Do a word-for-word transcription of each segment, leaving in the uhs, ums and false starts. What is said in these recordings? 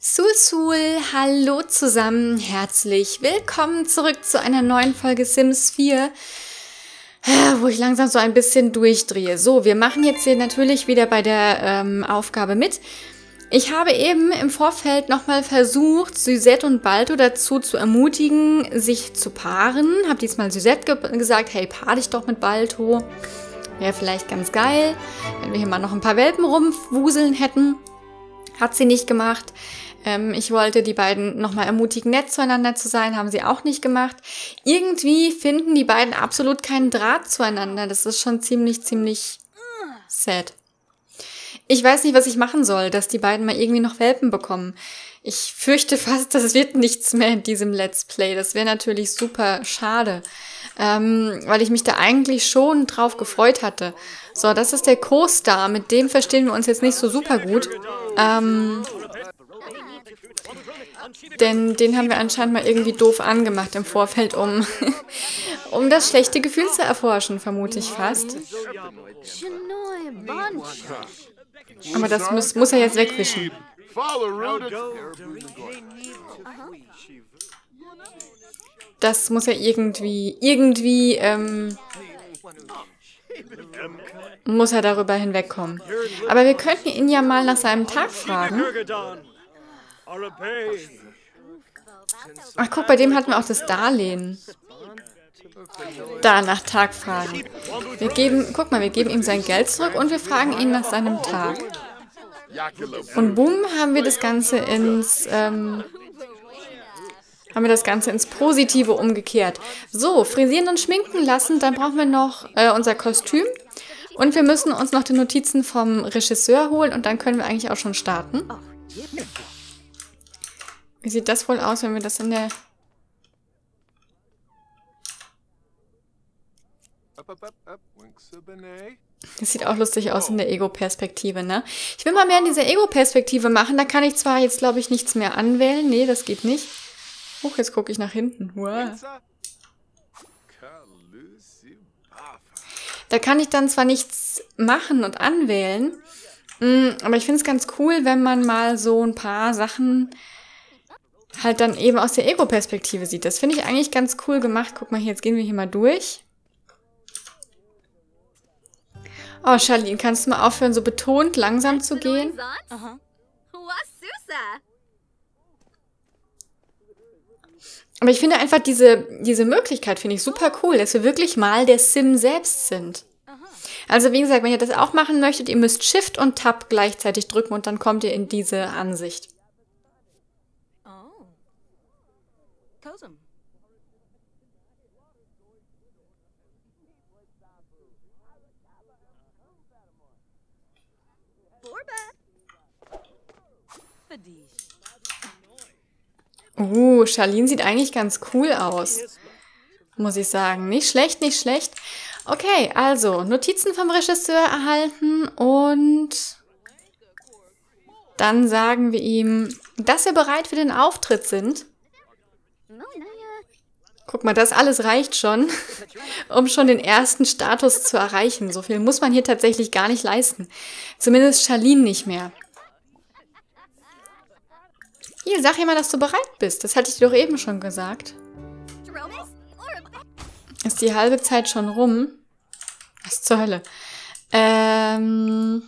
Susul, hallo zusammen, herzlich willkommen zurück zu einer neuen Folge Sims vier, wo ich langsam so ein bisschen durchdrehe. So, wir machen jetzt hier natürlich wieder bei der ähm, Aufgabe mit. Ich habe eben im Vorfeld nochmal versucht, Suzette und Balto dazu zu ermutigen, sich zu paaren. Habe diesmal Suzette ge gesagt, hey, paar dich doch mit Balto. Wäre vielleicht ganz geil, wenn wir hier mal noch ein paar Welpen rumwuseln hätten. Hat sie nicht gemacht. Ähm, ich wollte die beiden nochmal ermutigen, nett zueinander zu sein. Haben sie auch nicht gemacht. Irgendwie finden die beiden absolut keinen Draht zueinander. Das ist schon ziemlich, ziemlich sad. Ich weiß nicht, was ich machen soll, dass die beiden mal irgendwie noch Welpen bekommen. Ich fürchte fast, das wird nichts mehr in diesem Let's Play. Das wäre natürlich super schade, ähm, weil ich mich da eigentlich schon drauf gefreut hatte. So, das ist der Co-Star. Mit dem verstehen wir uns jetzt nicht so super gut. Ähm, denn den haben wir anscheinend mal irgendwie doof angemacht im Vorfeld, um, um das schlechte Gefühl zu erforschen, vermute ich fast. Aber das muss, muss er jetzt wegwischen. Das muss er irgendwie, irgendwie, ähm, muss er darüber hinwegkommen. Aber wir könnten ihn ja mal nach seinem Tag fragen. Ach guck, bei dem hatten wir auch das Darlehen. Da nach Tag fragen. Wir geben, guck mal, wir geben ihm sein Geld zurück und wir fragen ihn nach seinem Tag. Und bumm, haben wir das Ganze ins, ähm, haben wir das Ganze ins Positive umgekehrt. So, frisieren und schminken lassen, dann brauchen wir noch äh, unser Kostüm. Und wir müssen uns noch die Notizen vom Regisseur holen und dann können wir eigentlich auch schon starten. Wie sieht das wohl aus, wenn wir das in der... Das sieht auch lustig aus in der Ego-Perspektive, ne? Ich will mal mehr in dieser Ego-Perspektive machen. Da kann ich zwar jetzt, glaube ich, nichts mehr anwählen. Nee, das geht nicht. Huch, jetzt gucke ich nach hinten. Wow. Da kann ich dann zwar nichts machen und anwählen, aber ich finde es ganz cool, wenn man mal so ein paar Sachen halt dann eben aus der Ego-Perspektive sieht. Das finde ich eigentlich ganz cool gemacht. Guck mal, hier, jetzt gehen wir hier mal durch. Oh, Charlene, kannst du mal aufhören, so betont langsam zu gehen? Aber ich finde einfach diese, diese Möglichkeit, finde ich super cool, dass wir wirklich mal der Sim selbst sind. Also wie gesagt, wenn ihr das auch machen möchtet, ihr müsst Shift und Tab gleichzeitig drücken und dann kommt ihr in diese Ansicht. Uh, Charlene sieht eigentlich ganz cool aus, muss ich sagen. Nicht schlecht, nicht schlecht. Okay, also Notizen vom Regisseur erhalten und dann sagen wir ihm, dass wir bereit für den Auftritt sind. Guck mal, das alles reicht schon, um schon den ersten Status zu erreichen. So viel muss man hier tatsächlich gar nicht leisten. Zumindest Charlene nicht mehr. Hier, sag ihr mal, dass du bereit bist. Das hatte ich dir doch eben schon gesagt. Ist die halbe Zeit schon rum? Was zur Hölle? Ähm,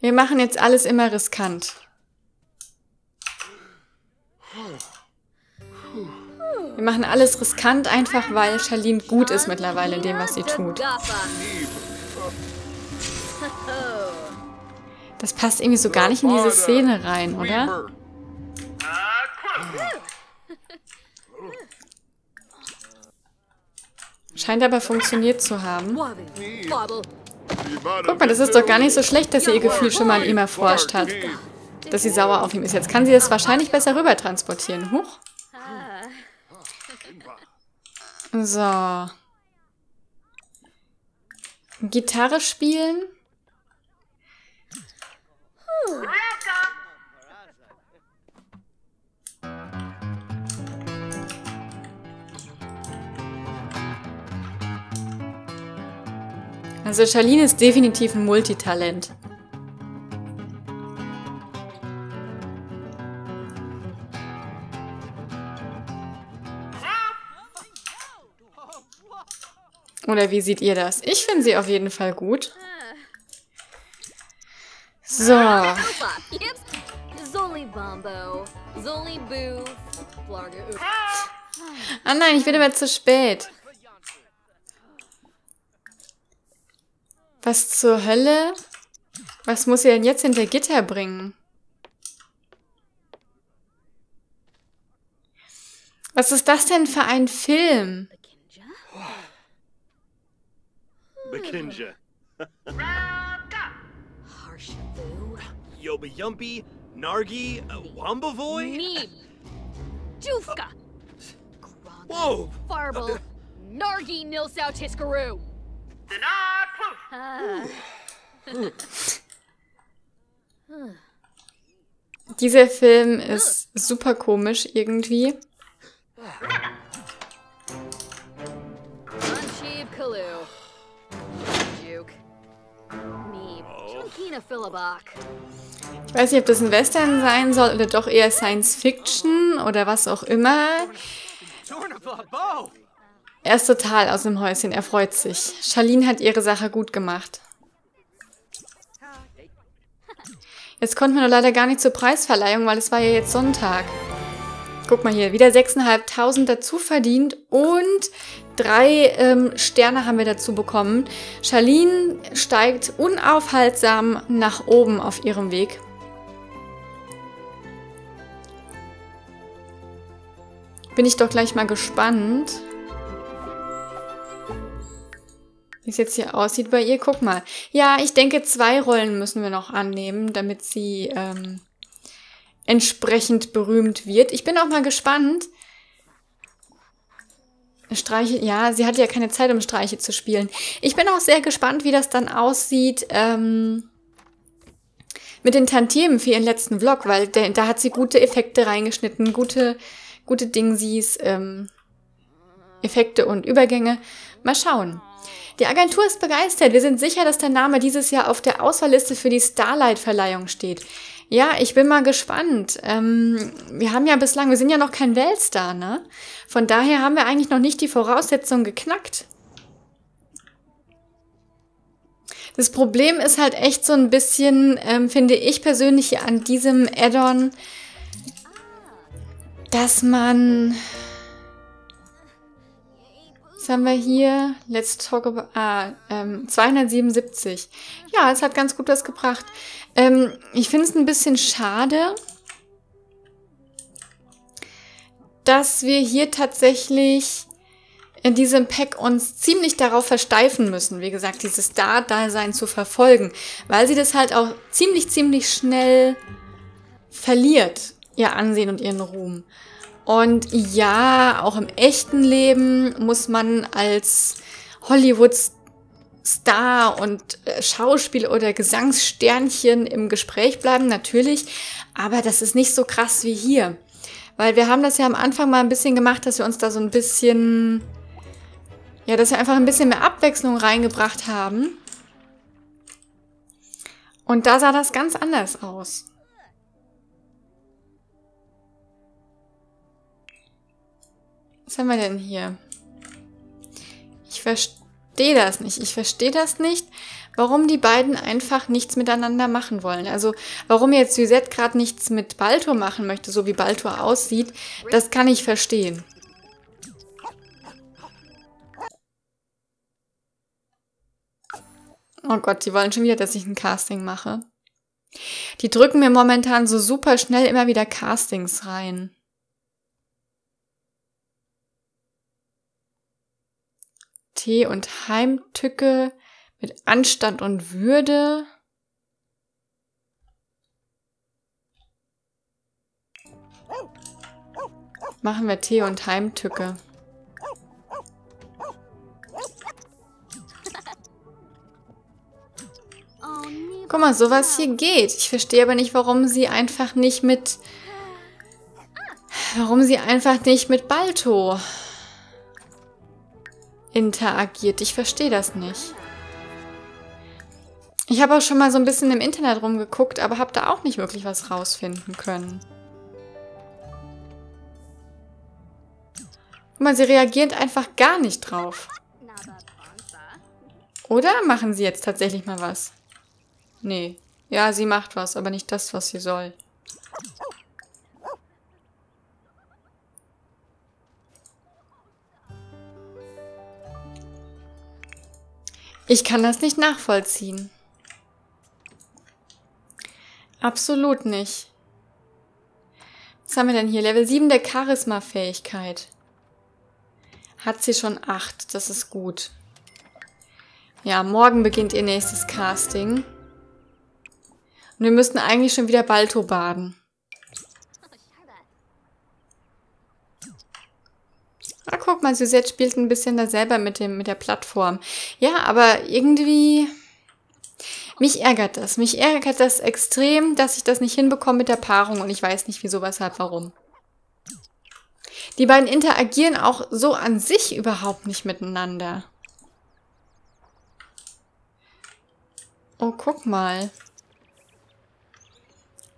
wir machen jetzt alles immer riskant. Wir machen alles riskant, einfach weil Charlene gut ist mittlerweile in dem, was sie tut. Das passt irgendwie so gar nicht in diese Szene rein, oder? Scheint aber funktioniert zu haben. Guck mal, das ist doch gar nicht so schlecht, dass sie ihr Gefühl schon mal an ihm erforscht hat. Dass sie sauer auf ihn ist. Jetzt kann sie das wahrscheinlich besser rüber transportieren. Huch. So. Gitarre spielen. Also Charlene ist definitiv ein Multitalent. Oder wie seht ihr das? Ich finde sie auf jeden Fall gut. So. Ah nein, ich bin immer zu spät. Was zur Hölle? Was muss ihr denn jetzt hinter Gitter bringen? Was ist das denn für ein Film? Bekinja. Yoba Yumpy, Nargi, Wombavoy? Neeb. Jufka. Whoa. Farble. Nargi Nilsau Tiskaru. Dieser Film ist super komisch irgendwie. Ich weiß nicht, ob das ein Western sein soll oder doch eher Science Fiction oder was auch immer. Er ist total aus dem Häuschen, er freut sich. Charlene hat ihre Sache gut gemacht. Jetzt konnten wir nur leider gar nicht zur Preisverleihung, weil es war ja jetzt Sonntag. Guck mal hier, wieder sechstausendfünfhundert dazu verdient und drei ähm, Sterne haben wir dazu bekommen. Charlene steigt unaufhaltsam nach oben auf ihrem Weg. Bin ich doch gleich mal gespannt, wie es jetzt hier aussieht bei ihr. Guck mal. Ja, ich denke, zwei Rollen müssen wir noch annehmen, damit sie ähm, entsprechend berühmt wird. Ich bin auch mal gespannt. Streiche, ja, sie hatte ja keine Zeit, um Streiche zu spielen. Ich bin auch sehr gespannt, wie das dann aussieht ähm, mit den Tantiemen für ihren letzten Vlog, weil de, da hat sie gute Effekte reingeschnitten, gute, gute Dingsies, ähm, Effekte und Übergänge. Mal schauen. Die Agentur ist begeistert. Wir sind sicher, dass der Name dieses Jahr auf der Auswahlliste für die Starlight-Verleihung steht. Ja, ich bin mal gespannt. Ähm, wir haben ja bislang, wir sind ja noch kein Weltstar, ne? Von daher haben wir eigentlich noch nicht die Voraussetzungen geknackt. Das Problem ist halt echt so ein bisschen, ähm, finde ich persönlich an diesem Add-on, dass man... Was haben wir hier? Let's talk about... Ah, ähm, zweihundertsiebenundsiebzig. Ja, es hat ganz gut was gebracht. Ähm, ich finde es ein bisschen schade, dass wir hier tatsächlich in diesem Pack uns ziemlich darauf versteifen müssen, wie gesagt, dieses Star-Dasein zu verfolgen, weil sie das halt auch ziemlich, ziemlich schnell verliert, ihr Ansehen und ihren Ruhm. Und ja, auch im echten Leben muss man als Hollywood-Star und Schauspiel- oder Gesangssternchen im Gespräch bleiben, natürlich. Aber das ist nicht so krass wie hier. Weil wir haben das ja am Anfang mal ein bisschen gemacht, dass wir uns da so ein bisschen... Ja, dass wir einfach ein bisschen mehr Abwechslung reingebracht haben. Und da sah das ganz anders aus. Was haben wir denn hier? Ich verstehe das nicht. Ich verstehe das nicht, warum die beiden einfach nichts miteinander machen wollen. Also, warum jetzt Suzette gerade nichts mit Balto machen möchte, so wie Balto aussieht, das kann ich verstehen. Oh Gott, die wollen schon wieder, dass ich ein Casting mache. Die drücken mir momentan so super schnell immer wieder Castings rein. Tee und Heimtücke mit Anstand und Würde. Machen wir Tee und Heimtücke. Guck mal, sowas hier geht. Ich verstehe aber nicht, warum sie einfach nicht mit... Warum sie einfach nicht mit Balto... interagiert. Ich verstehe das nicht. Ich habe auch schon mal so ein bisschen im Internet rumgeguckt, aber habe da auch nicht wirklich was rausfinden können. Guck mal, sie reagieren einfach gar nicht drauf. Oder machen sie jetzt tatsächlich mal was? Nee. Ja, sie macht was, aber nicht das, was sie soll. Ich kann das nicht nachvollziehen. Absolut nicht. Was haben wir denn hier? Level sieben der Charisma-Fähigkeit. Hat sie schon acht. Das ist gut. Ja, morgen beginnt ihr nächstes Casting. Und wir müssten eigentlich schon wieder Balto baden. Ah, guck mal, Suzette spielt ein bisschen da selber mit, dem, mit der Plattform. Ja, aber irgendwie... Mich ärgert das. Mich ärgert das extrem, dass ich das nicht hinbekomme mit der Paarung. Und ich weiß nicht, wieso, weshalb, warum. Die beiden interagieren auch so an sich überhaupt nicht miteinander. Oh, guck mal.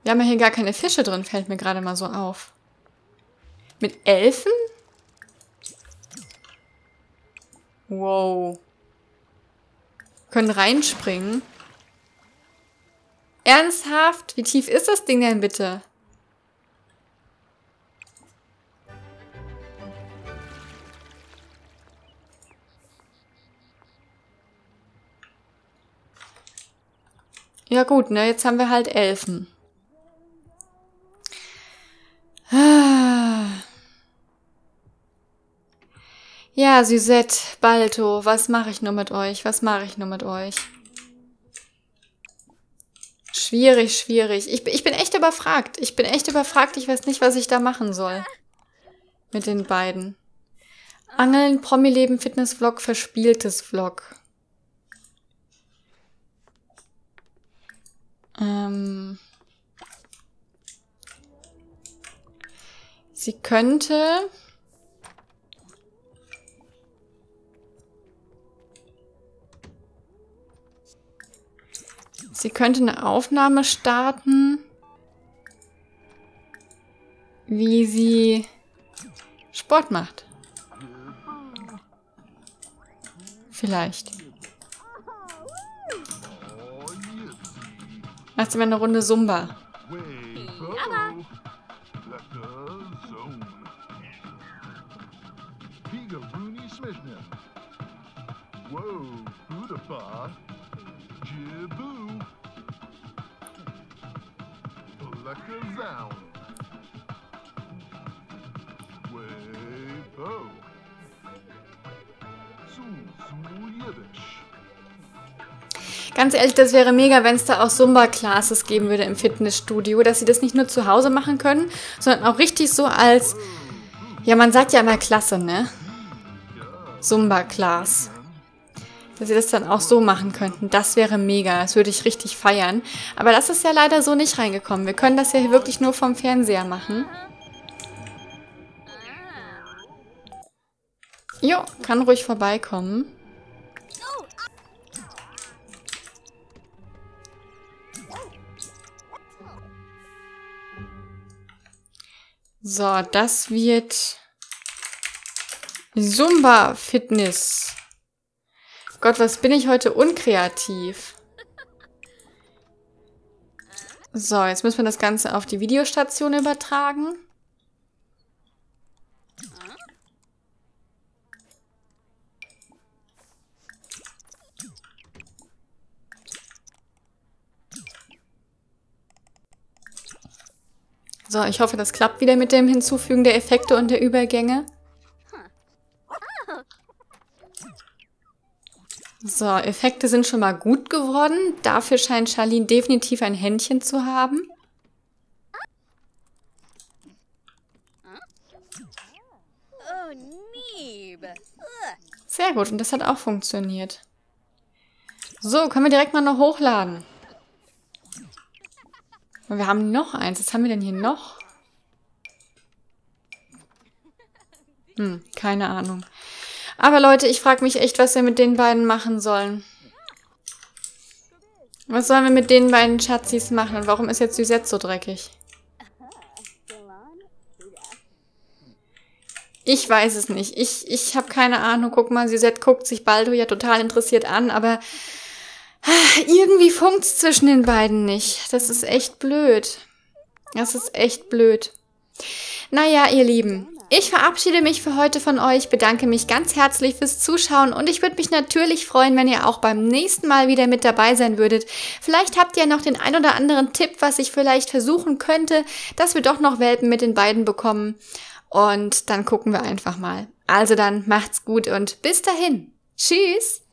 Wir haben ja hier gar keine Fische drin, fällt mir gerade mal so auf. Mit Elfen? Wow. Können reinspringen. Ernsthaft? Wie tief ist das Ding denn bitte? Ja gut, ne? Jetzt haben wir halt Elfen. Ja, Suzette, Balto, was mache ich nur mit euch? Was mache ich nur mit euch? Schwierig, schwierig. Ich, ich bin echt überfragt. Ich bin echt überfragt. Ich weiß nicht, was ich da machen soll. Mit den beiden. Angeln, Promi-Leben, Fitness-Vlog, verspieltes Vlog. Ähm... Sie könnte... Sie könnte eine Aufnahme starten, wie sie Sport macht. Vielleicht. Macht sie mal eine Runde Zumba. Ganz ehrlich, das wäre mega, wenn es da auch Zumba-Classes geben würde im Fitnessstudio, dass sie das nicht nur zu Hause machen können, sondern auch richtig so als, ja, man sagt ja immer Klasse, ne? Zumba-Class. Dass sie das dann auch so machen könnten. Das wäre mega. Das würde ich richtig feiern. Aber das ist ja leider so nicht reingekommen. Wir können das ja hier wirklich nur vom Fernseher machen. Jo, kann ruhig vorbeikommen. So, das wird Zumba-Fitness. Gott, was bin ich heute unkreativ. So, jetzt müssen wir das Ganze auf die Videostation übertragen. So, ich hoffe, das klappt wieder mit dem Hinzufügen der Effekte und der Übergänge. So, Effekte sind schon mal gut geworden. Dafür scheint Charlene definitiv ein Händchen zu haben. Sehr gut, und das hat auch funktioniert. So, können wir direkt mal noch hochladen. Und wir haben noch eins. Was haben wir denn hier noch? Hm, keine Ahnung. Aber Leute, ich frage mich echt, was wir mit den beiden machen sollen. Was sollen wir mit den beiden Schatzis machen? Und warum ist jetzt Suzette so dreckig? Ich weiß es nicht. Ich, ich habe keine Ahnung. Guck mal, Suzette guckt sich Balto ja total interessiert an, aber irgendwie funkt's zwischen den beiden nicht. Das ist echt blöd. Das ist echt blöd. Naja, ihr Lieben, ich verabschiede mich für heute von euch, bedanke mich ganz herzlich fürs Zuschauen und ich würde mich natürlich freuen, wenn ihr auch beim nächsten Mal wieder mit dabei sein würdet. Vielleicht habt ihr noch den ein oder anderen Tipp, was ich vielleicht versuchen könnte, dass wir doch noch Welpen mit den beiden bekommen. Und dann gucken wir einfach mal. Also dann macht's gut und bis dahin. Tschüss!